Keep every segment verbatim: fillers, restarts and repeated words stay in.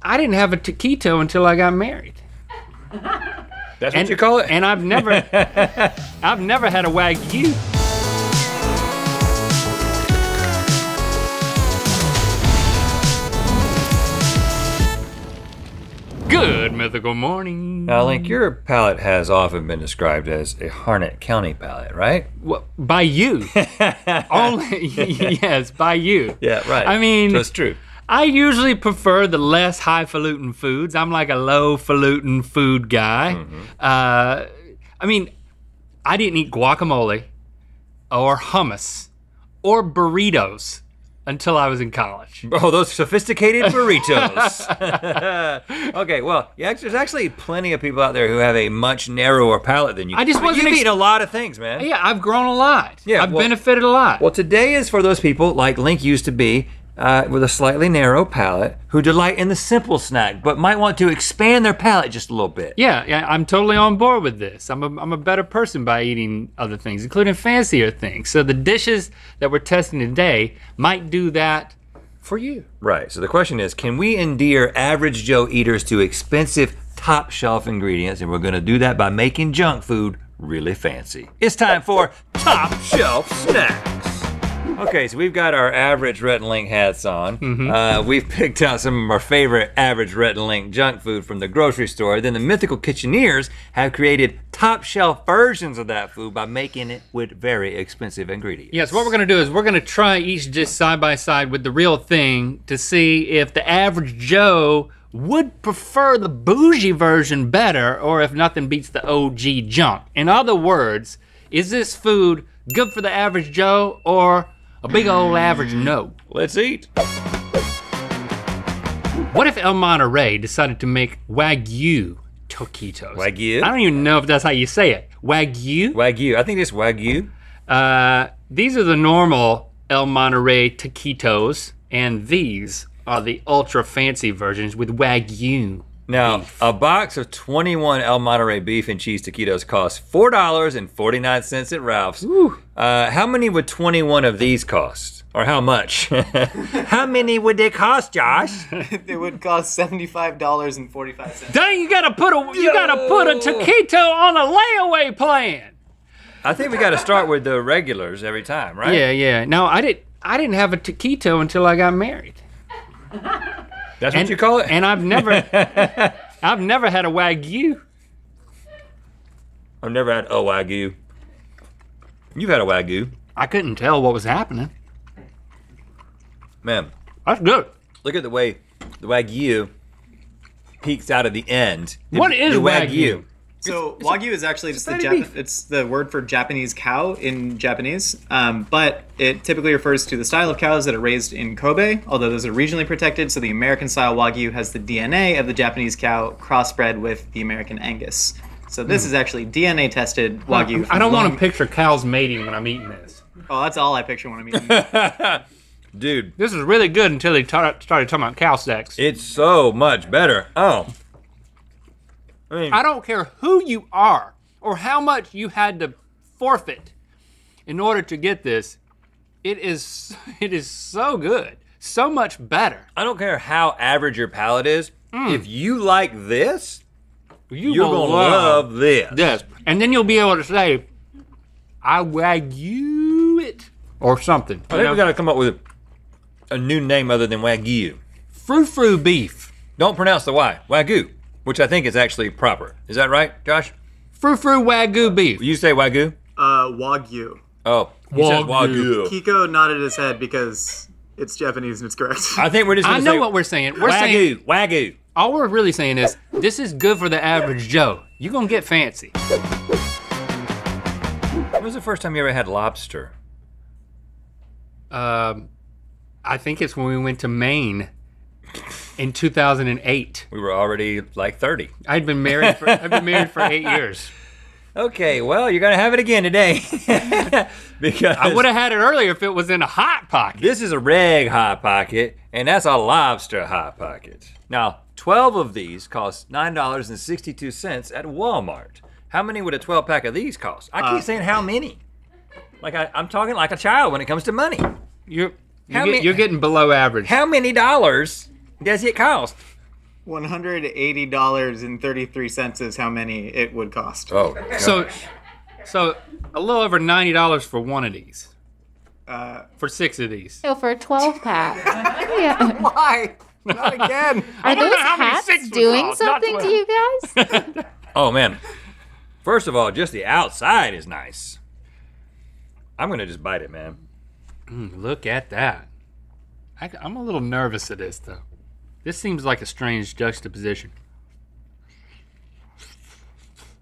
I didn't have a taquito until I got married. That's what and, you call it? And I've never, I've never had a Wagyu. Good Mythical Morning. Now, Link, your palate has often been described as a Harnett County palate, right? Well, by you. Only, yes, by you. Yeah, right. I mean, that's true. I usually prefer the less highfalutin foods. I'm like a low-falutin food guy. Mm-hmm. uh, I mean, I didn't eat guacamole or hummus or burritos until I was in college. Oh, those sophisticated burritos. Okay, well, yeah, there's actually plenty of people out there who have a much narrower palate than you. I just wasn't. You've eaten a lot of things, man. Yeah, I've grown a lot. Yeah, I've well, benefited a lot. Well, today is for those people like Link used to be, Uh, with a slightly narrow palate, who delight in the simple snack, but might want to expand their palate just a little bit. Yeah, yeah, I'm totally on board with this. I'm a, I'm a better person by eating other things, including fancier things. So the dishes that we're testing today might do that for you. Right, so the question is, can we endear average Joe eaters to expensive top shelf ingredients? And we're gonna do that by making junk food really fancy. It's time for Top Shelf Snacks. Okay, so we've got our average Rhett and Link hats on. Mm-hmm. uh, we've picked out some of our favorite average Rhett and Link junk food from the grocery store. Then the Mythical Kitcheneers have created top shelf versions of that food by making it with very expensive ingredients. Yes, yeah, so what we're gonna do is we're gonna try each dish side by side with the real thing to see if the average Joe would prefer the bougie version better or if nothing beats the O G junk. In other words, is this food good for the average Joe or a big old average no? Let's eat. What if El Monterey decided to make Wagyu taquitos? Wagyu? I don't even know if that's how you say it. Wagyu? Wagyu, I think it's Wagyu. Uh, these are the normal El Monterey taquitos, and these are the ultra fancy versions with Wagyu. Now, beef. A box of twenty-one El Monterey beef and cheese taquitos costs four dollars and forty-nine cents at Ralph's. Uh, how many would twenty-one of these cost? Or how much? How many would they cost, Josh? They would cost seventy-five dollars and forty-five cents. Dang, you gotta put a you gotta put a taquito on a layaway plan. I think we gotta start with the regulars every time, right? Yeah, yeah. No, I didn't I didn't have a taquito until I got married. That's and, what you call it? And I've never, I've never had a Wagyu. I've never had a Wagyu. You've had a Wagyu. I couldn't tell what was happening. Man. That's good. Look at the way the Wagyu peeks out of the end. The, what is the Wagyu? Wagyu? So it's, Wagyu is actually just the Jap it's the word for Japanese cow in Japanese, um, but it typically refers to the style of cows that are raised in Kobe, although those are regionally protected, so the American style Wagyu has the D N A of the Japanese cow crossbred with the American Angus. So this mm. is actually D N A tested Wagyu. I don't want to picture cows mating when I'm eating this. Oh, that's all I picture when I'm eating this. Dude. This is really good until they started talking about cow sex. It's so much better. Oh. I mean, I don't care who you are or how much you had to forfeit in order to get this. It is it is so good, so much better. I don't care how average your palate is. Mm. If you like this, you you're gonna love, love this. Yes, and then you'll be able to say, I Wagyu it or something. I think know? we gotta come up with a new name other than Wagyu. Frou-frou beef. Don't pronounce the Y, Wagyu. Which I think is actually proper. Is that right, Josh? Frou-frou Wagyu beef. You say Wagyu? Uh, Wagyu. Oh, he Wagyu. Says Wagyu. Kiko nodded his head because it's Japanese and it's correct. I think we're just gonna I know say, what we're saying. We're Wagyu, saying, Wagyu. All we're really saying is, this is good for the average Joe. You're gonna get fancy. When was the first time you ever had lobster? Um, I think it's when we went to Maine. In two thousand eight. We were already like thirty. I'd been married for, I've been married for eight years. Okay, well, you're gonna have it again today. Because I would've had it earlier if it was in a Hot Pocket. This is a reg Hot Pocket, and that's a lobster Hot Pocket. Now, twelve of these cost nine dollars and sixty-two cents at Walmart. How many would a twelve pack of these cost? I keep uh, saying how many. Like I, I'm talking like a child when it comes to money. You're, you're, get, many, you're getting below average. How many dollars does it cost? one hundred eighty dollars and thirty-three cents is how many it would cost. Oh, gosh. So, so a little over ninety dollars for one of these. Uh, for six of these. No, for a twelve pack. Yeah. Why? Not again. Are those hats doing something to you guys? Oh, man. First of all, just the outside is nice. I'm gonna just bite it, man. Mm, look at that. I, I'm a little nervous of this, though. This seems like a strange juxtaposition.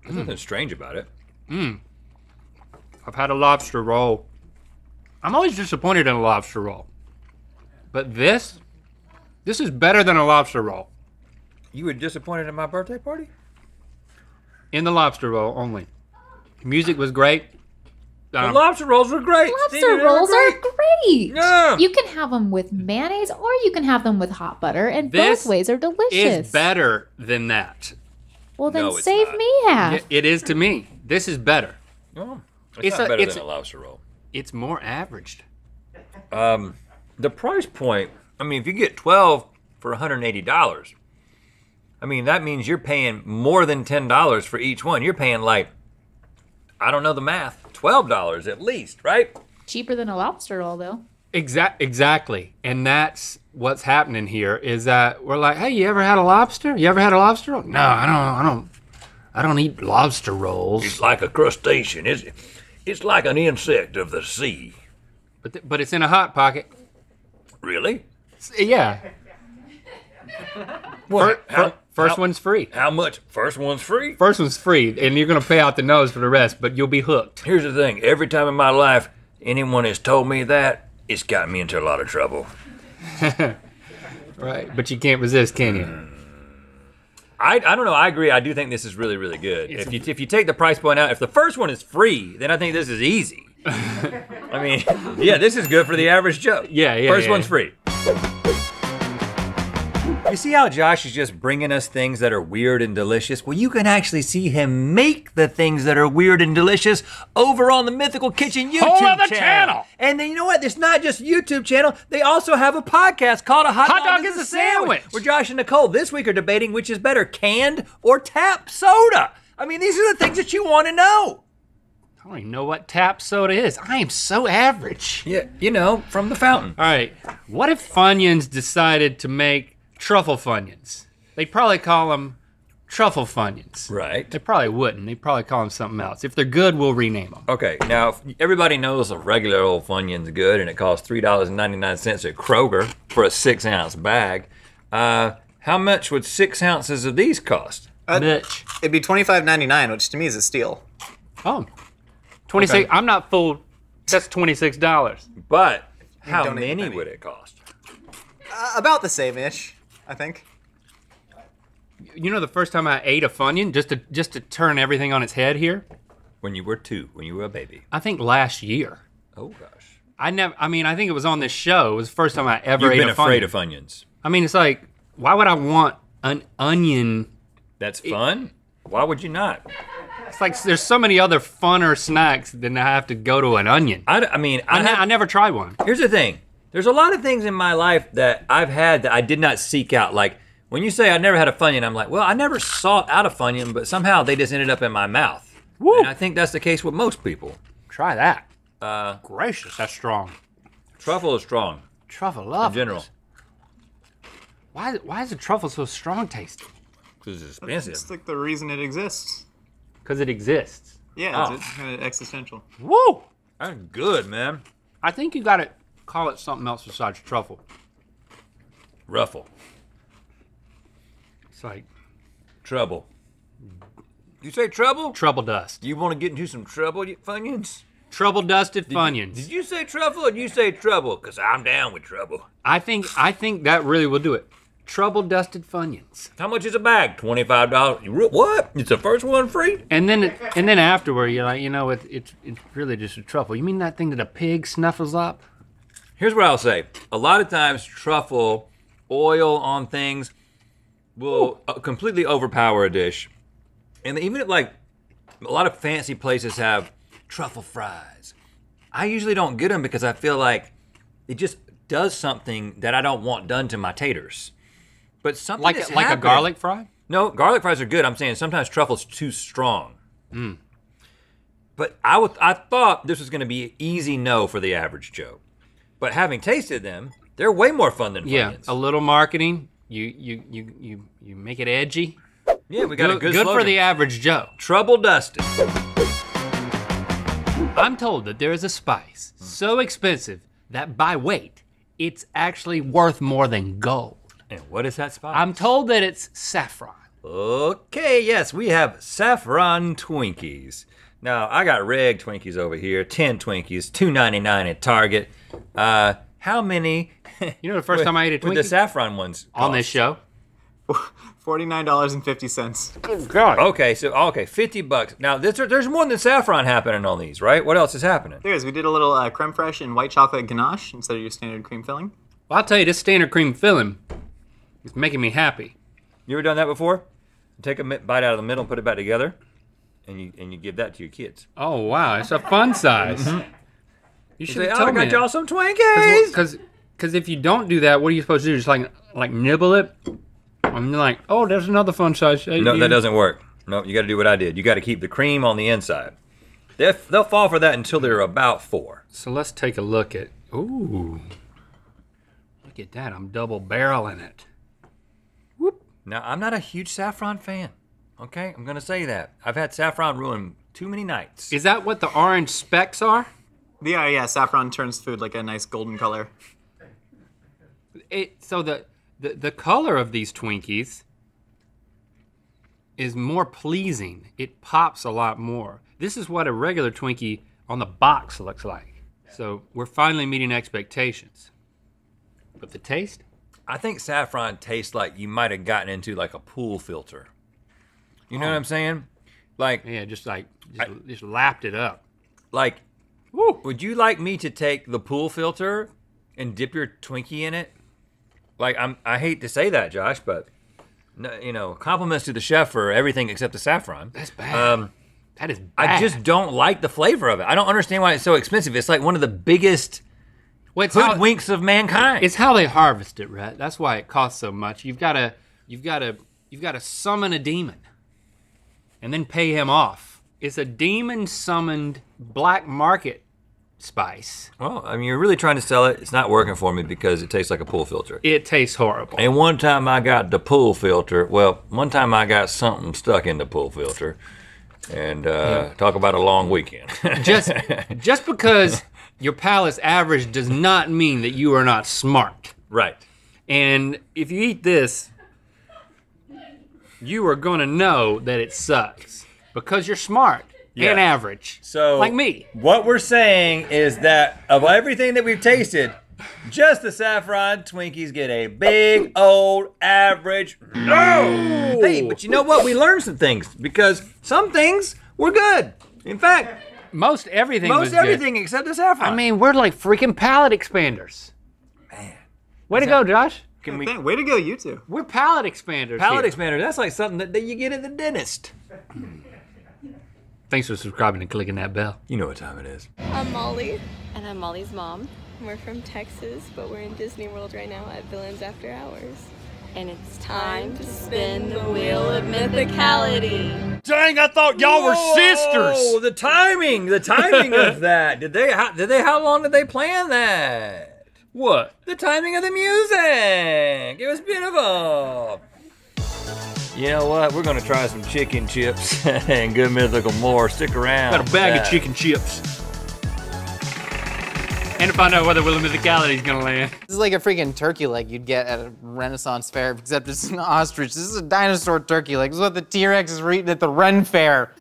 There's mm. nothing strange about it. Mm. I've had a lobster roll. I'm always disappointed in a lobster roll. But this, this is better than a lobster roll. You were disappointed at my birthday party? In the lobster roll only. Music was great. Um, the lobster rolls were great. Lobster Stevie, rolls great. are great. Yeah. You can have them with mayonnaise or you can have them with hot butter, and this both ways are delicious. Is better than that. Well, then no, save not. me half. It is to me. This is better. Oh, it's, it's not a, better it's, than a lobster roll. It's more averaged. Um, the price point, I mean, if you get twelve for one hundred eighty dollars, I mean, that means you're paying more than ten dollars for each one. You're paying like, I don't know the math, twelve dollars at least, right? Cheaper than a lobster roll, though. Exact, exactly, and that's what's happening here is that we're like, hey, you ever had a lobster? You ever had a lobster roll? No, I don't, I don't, I don't eat lobster rolls. It's like a crustacean, it's, it's like an insect of the sea. But, th but it's in a Hot Pocket. Really? It's, yeah. What? First, how, first how, one's free. How much? First one's free? First one's free, and you're gonna pay out the nose for the rest, but you'll be hooked. Here's the thing, every time in my life anyone has told me that, it's got me into a lot of trouble. Right, but you can't resist, can you? Mm. I, I don't know, I agree, I do think this is really, really good. It's if you if you take the price point out, if the first one is free, then I think this is easy. I mean, yeah, this is good for the average Joe. Yeah, yeah, First yeah, one's yeah. free. You see how Josh is just bringing us things that are weird and delicious? Well, you can actually see him make the things that are weird and delicious over on the Mythical Kitchen YouTube Whole other channel. channel. And then you know what? It's not just YouTube channel. They also have a podcast called A Hot, Hot Dog, Dog is a Sandwich. Sandwich, where Josh and Nicole this week are debating which is better, canned or tap soda. I mean, these are the things that you want to know. I don't even know what tap soda is. I am so average. Yeah, you know, from the fountain. All right, what if Funyuns decided to make truffle Funyuns? They'd probably call them truffle Funyuns. Right. They probably wouldn't. They'd probably call them something else. If they're good, we'll rename them. Okay, now everybody knows a regular old Funyun's good and it costs three dollars and ninety-nine cents at Kroger for a six ounce bag. Uh, how much would six ounces of these cost? Uh, Mitch. It'd be twenty-five ninety-nine, which to me is a steal. Oh, twenty-six, okay. I'm not fooled, that's twenty-six dollars. But how many would it cost? Uh, about the same-ish, I think. You know the first time I ate a Funyun, just to just to turn everything on its head here? When you were two, when you were a baby. I think last year. Oh gosh. I never, I mean, I think it was on this show. It was the first time I ever You've ate a Funyun. You've been afraid of Funyuns. I mean, it's like, why would I want an onion? That's fun? It, why would you not? It's like, there's so many other funner snacks than I have to go to an onion. I, I mean, I, I, have, I never tried one. Here's the thing. There's a lot of things in my life that I've had that I did not seek out. Like when you say I never had a Funyun, I'm like, well, I never sought out a Funyun, but somehow they just ended up in my mouth. Woo. And I think that's the case with most people. Try that. Uh, Gracious, that's strong. Truffle is strong. Truffle love. In general. Why, why is the truffle so strong tasting? Because it's expensive. It's like the reason it exists. Because it exists. Yeah, oh. It's kind of existential. Woo! That's good, man. I think you got it. Call it something else besides truffle. Ruffle. It's like. Trouble. You say trouble? Trouble dust. You want to get into some trouble, Funyuns? Trouble dusted Funyuns. Did you say truffle or did you say trouble? Because I'm down with trouble. I think I think that really will do it. Trouble dusted Funyuns. How much is a bag? twenty-five dollars. What? It's the first one free? And then it, and then afterward, you're like, you know, it, it's it's really just a truffle. You mean that thing that a pig snuffles up? Here's what I'll say. A lot of times truffle oil on things will Ooh. completely overpower a dish. And even if like, a lot of fancy places have truffle fries. I usually don't get them because I feel like it just does something that I don't want done to my taters. But something like that's like happening. A garlic fry? No, garlic fries are good. I'm saying sometimes truffle's too strong. Mm. But I would, I thought this was gonna be an easy no for the average Joe. But having tasted them, they're way more fun than Funyuns. Yeah, a little marketing. You you you you you make it edgy. Yeah, we got good, a good, good slogan. Good for the average Joe. Trouble Dustin. I'm told that there is a spice mm. so expensive that by weight, it's actually worth more than gold. And what is that spice? I'm told that it's saffron. Okay, yes, we have saffron Twinkies. Now, I got reg Twinkies over here, ten Twinkies, two ninety-nine at Target. Uh, how many? You know the first with, time I ate a Twinkie? With the saffron ones. Cost? On this show? forty-nine dollars and fifty cents. Good God. Okay, so, okay, fifty bucks. Now, this, there's more than saffron happening on these, right? What else is happening? There is, we did a little uh, creme fraiche and white chocolate ganache instead of your standard cream filling. Well, I'll tell you, this standard cream filling is making me happy. You ever done that before? You take a bite out of the middle and put it back together, and you and you give that to your kids. Oh, wow, it's a fun size. Mm-hmm. You should have told me. I got y'all some Twinkies. Because because if you don't do that, what are you supposed to do? Just like, like nibble it? I'm like, oh, there's another fun size. No, you. That doesn't work. No, you gotta do what I did. You gotta keep the cream on the inside. They'll, they'll fall for that until they're about four. So let's take a look at, ooh. Look at that, I'm double barreling it. Whoop. Now, I'm not a huge saffron fan, okay? I'm gonna say that. I've had saffron ruin too many nights. Is that what the orange specks are? Yeah, yeah, saffron turns food like a nice golden color. It, so the, The, the color of these Twinkies is more pleasing. It pops a lot more. This is what a regular Twinkie on the box looks like. So we're finally meeting expectations. But the taste? I think saffron tastes like you might have gotten into like a pool filter. You know oh. what I'm saying? Like. Yeah, just like, just, I, just lapped it up. Like, woo, would you like me to take the pool filter and dip your Twinkie in it? Like, I'm, I hate to say that, Josh, but, no, you know, compliments to the chef for everything except the saffron. That's bad. Um, that is bad. I just don't like the flavor of it. I don't understand why it's so expensive. It's like one of the biggest well, hoodwinks of mankind. It's how they harvest it, Rhett. That's why it costs so much. You've gotta, you've gotta, you've gotta summon a demon and then pay him off. It's a demon-summoned black market spice. Well, I mean, you're really trying to sell it. It's not working for me because it tastes like a pool filter. It tastes horrible. And one time I got the pool filter, well, one time I got something stuck in the pool filter and uh, yeah. talk about a long weekend. just, just because your palate is average does not mean that you are not smart. Right. And if you eat this, you are gonna know that it sucks because you're smart. Yeah. And average, so like me. What we're saying is that of everything that we've tasted, just the saffron Twinkies get a big old average no. Hey, but you know what? We learned some things because some things were good. In fact, most everything. Most was everything good. Except the saffron. I mean, we're like freaking palate expanders. Man, way to go, Josh. Can we, way to go, you two. We're palate expanders. Palate expanders. That's like something that, that you get at the dentist. Thanks for subscribing and clicking that bell. You know what time it is. I'm Molly, and I'm Molly's mom. We're from Texas, but we're in Disney World right now at Villains After Hours. And it's time to spin the wheel of mythicality. Dang, I thought y'all were sisters. Oh, the timing, the timing of that. Did they, how, did they, how long did they plan that? What? The timing of the music. It was beautiful. You know what? We're gonna try some chicken chips and Good Mythical More. Stick around. Got a bag of chicken chips. And to find out whether Wheel of Mythicality's gonna land. This is like a freaking turkey leg you'd get at a Renaissance fair, except it's an ostrich. This is a dinosaur turkey leg. This is what the T-Rexes were eating at the Ren Fair.